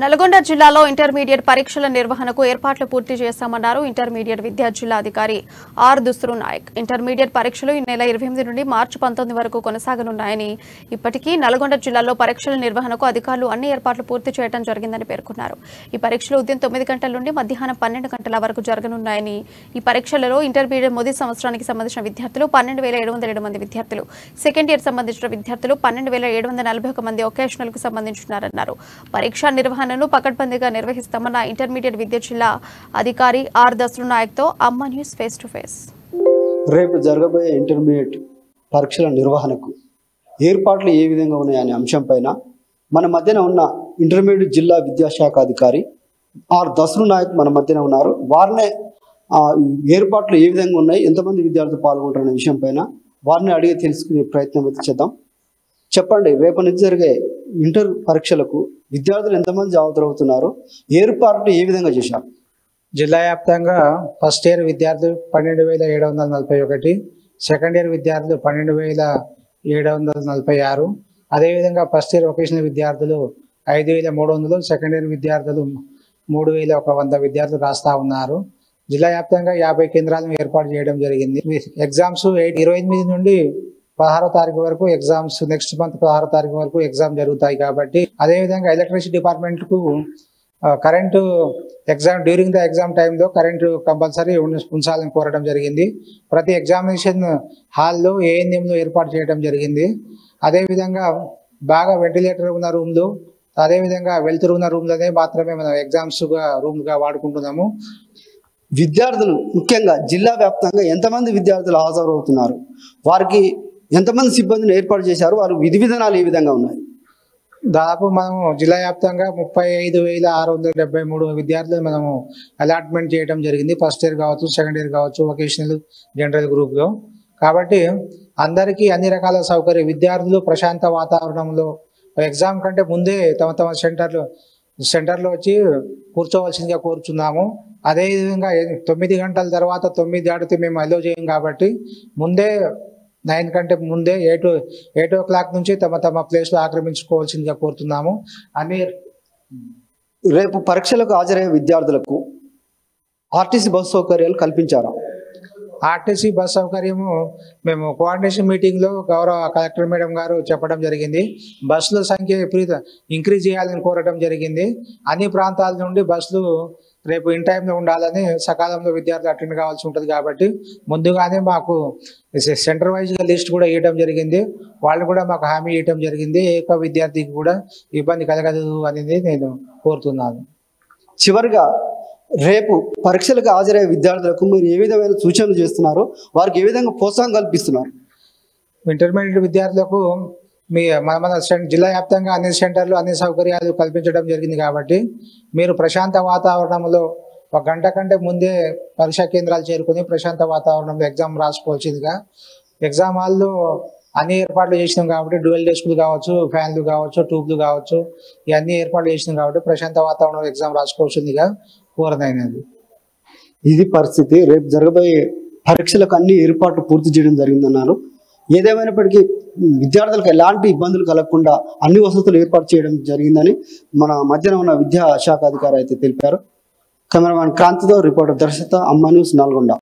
నల్గొండ జిల్లాలో ఇంటర్మీడియట్ పరీక్షల నిర్వహణకు ఏర్పాట్లు పూర్తి చేశామన్నారు ఇంటర్మీడియట్ విద్యా జిల్లాధికారి ఆర్ దుస్రు నాయక్. ఇంటర్మీడియట్ పరీక్షలు ఈ నెల 28 నుండి మార్చి 19 వరకు కొనసాగనున్నాయని, ఇప్పటికీ నల్గొండ జిల్లాలో పరీక్షల నిర్వహణకు అధికారులు అన్ని ఏర్పాట్లు పూర్తి చేయడం జరిగిందని పేర్కొన్నారు. ఈ పరీక్షలు ఉదయం 9 గంటల నుండి మధ్యాహ్నం 12 గంటల వరకు జరగనున్నాయని, ఈ పరీక్షలలో ఇంటర్మీడియట్ మొదటి సంవత్సరానికి సంబంధించిన విద్యార్థులు 12,707 మంది విద్యార్థులు, సెకండ్ ఇయర్ సంబంధించిన విద్యార్థులు 12,741 మంది ఒకేషనల్ కు సంబంధించున్నారన్నారు. పరీక్ష నిర్వహణ పకడ్బందీగా నిర్వహిస్తామన్న ఇంటర్మీడియట్ విద్యా జిల్లా అధికారి ఆర్ దస్రు నాయక్తో అమ్మ న్యూస్ ఫేస్ టు ఫేస్. రేపు జరగబోయే ఇంటర్మీడియట్ పరీక్షల నిర్వహణకు ఏర్పాట్లు ఏ విధంగా ఉన్నాయనే అంశంపైన మన మధ్యన ఉన్న ఇంటర్మీడియట్ జిల్లా విద్యాశాఖ అధికారి ఆర్ దస్రు నాయక్ మన మధ్యన ఉన్నారు. వారినే ఏర్పాట్లు ఏ విధంగా ఉన్నాయి, ఎంతమంది విద్యార్థులు పాల్గొంటారనే విషయంపైన వారిని అడిగి తెలుసుకునే ప్రయత్నం అయితే చేద్దాం. చెప్పండి, రేపు నుంచి జరిగే ఇంటర్ పరీక్షలకు విద్యార్థులు ఎంతమంది అవుతున్నారు, ఏర్పాట్లు ఏ విధంగా చేశారు? జిల్లా వ్యాప్తంగా ఫస్ట్ ఇయర్ విద్యార్థులు 12,741, సెకండ్ ఇయర్ విద్యార్థులు 12,746, అదేవిధంగా ఫస్ట్ ఇయర్ వొకేషనల్ విద్యార్థులు 5,300, సెకండ్ ఇయర్ విద్యార్థులు 3,100 విద్యార్థులు రాస్తా ఉన్నారు. జిల్లా వ్యాప్తంగా 50 కేంద్రాలను ఏర్పాటు చేయడం జరిగింది. ఎగ్జామ్స్ 28 నుండి 16వ తారీఖు వరకు ఎగ్జామ్స్, నెక్స్ట్ మంత్ 16వ తారీఖు వరకు ఎగ్జామ్ జరుగుతాయి. కాబట్టి అదేవిధంగా ఎలక్ట్రిసిటీ డిపార్ట్మెంట్కు current exam during the exam టైంలో కరెంటు కంపల్సరీ ఉంచాలని కోరడం జరిగింది. ప్రతి ఎగ్జామినేషన్ హాల్లో ANMలో ఏర్పాటు చేయడం జరిగింది. అదేవిధంగా బాగా వెంటిలేటర్ ఉన్న రూమ్లు, అదేవిధంగా వెలుతురు ఉన్న రూమ్లోనే మాత్రమే మనం ఎగ్జామ్స్గా రూమ్గా వాడుకుంటున్నాము. విద్యార్థులు ముఖ్యంగా జిల్లా వ్యాప్తంగా ఎంతమంది విద్యార్థులు హాజరవుతున్నారు, వారికి ఎంతమంది సిబ్బందిని ఏర్పాటు చేశారు, వారు విధి విధానాలు ఏ విధంగా ఉన్నాయి? దాదాపు మనము జిల్లా వ్యాప్తంగా 35,673 విద్యార్థులు మనము అలాట్మెంట్ చేయడం జరిగింది. ఫస్ట్ ఇయర్ కావచ్చు, సెకండ్ ఇయర్ కావచ్చు, వొకేషనల్ జనరల్ గ్రూప్లో. కాబట్టి అందరికీ అన్ని రకాల సౌకర్యం, విద్యార్థులు ప్రశాంత వాతావరణంలో ఎగ్జామ్ కంటే ముందే తమ సెంటర్లో వచ్చి కూర్చోవలసిందిగా కోరుచున్నాము. అదేవిధంగా 9 గంటల తర్వాత 9 దాటితే మేము అలో చేయం. కాబట్టి ముందే 9 కంటే ముందే 8 o'clock నుంచి తమ ప్లేస్లో ఆక్రమించుకోవాల్సిందిగా కోరుతున్నాము. అని రేపు పరీక్షలకు హాజరయ్యే విద్యార్థులకు ఆర్టీసీ బస్ సౌకర్యాలు కల్పించారా? ఆర్టీసీ బస్ సౌకర్యము మేము కోఆర్డినేషన్ మీటింగ్లో గౌరవ కలెక్టర్ మేడం గారు చెప్పడం జరిగింది. బస్సుల సంఖ్య ఇంక్రీజ్ చేయాలని కోరడం జరిగింది. అన్ని ప్రాంతాల నుండి బస్సులు రేపు ఇన్ టైంలో ఉండాలని, సకాలంలో విద్యార్థులు అటెండ్ కావాల్సి ఉంటుంది. కాబట్టి ముందుగానే మాకు సెంటర్ వైజ్గా లిస్ట్ కూడా ఇవ్వడం జరిగింది. వాళ్ళు కూడా మాకు హామీ ఇవ్వడం జరిగింది. ఏ ఒక్క విద్యార్థికి కూడా ఇబ్బంది కలగదు అనేది నేను కోరుతున్నాను. చివరిగా రేపు పరీక్షలకు హాజరయ్యే విద్యార్థులకు మీరు ఏ విధమైన సూచనలు చేస్తున్నారు, వారికి ఏ విధంగా ప్రోత్సాహం కల్పిస్తున్నారు? ఇంటర్మీడియట్ విద్యార్థులకు మన జిల్లా వ్యాప్తంగా అన్ని సెంటర్లు అన్ని సౌకర్యాలు కల్పించడం జరిగింది. కాబట్టి మీరు ప్రశాంత వాతావరణంలో 1 గంట కంటే ముందే పరీక్షా కేంద్రాలు చేరుకుని ప్రశాంత వాతావరణంలో ఎగ్జామ్ రాసుకోవాల్సిందిగా, ఎగ్జామ్ హాల్లో అన్ని ఏర్పాట్లు చేసినాం. కాబట్టి డ్యూయల్ డెస్క్లు కావచ్చు, ఫ్యాన్లు కావచ్చు, ట్యూబ్లు కావచ్చు, ఇవన్నీ ఏర్పాట్లు చేసినాం. కాబట్టి ప్రశాంత వాతావరణంలో ఎగ్జామ్ రాసుకోవాల్సిందిగా కోరదైనది. ఇది పరిస్థితి. రేపు జరగబోయే పరీక్షలకు అన్ని ఏర్పాట్లు పూర్తి చేయడం జరిగిందన్నారు. ఏదేమైనప్పటికీ విద్యార్థులకు ఎలాంటి ఇబ్బందులు కలగకుండా అన్ని వసతులు ఏర్పాటు చేయడం జరిగిందని మన మధ్యన ఉన్న విద్యాశాఖ అధికారి అయితే తెలిపారు. కెమెరామెన్ క్రాంతితో రిపోర్టర్ దర్శిత, అమ్మ న్యూస్, నల్గొండ.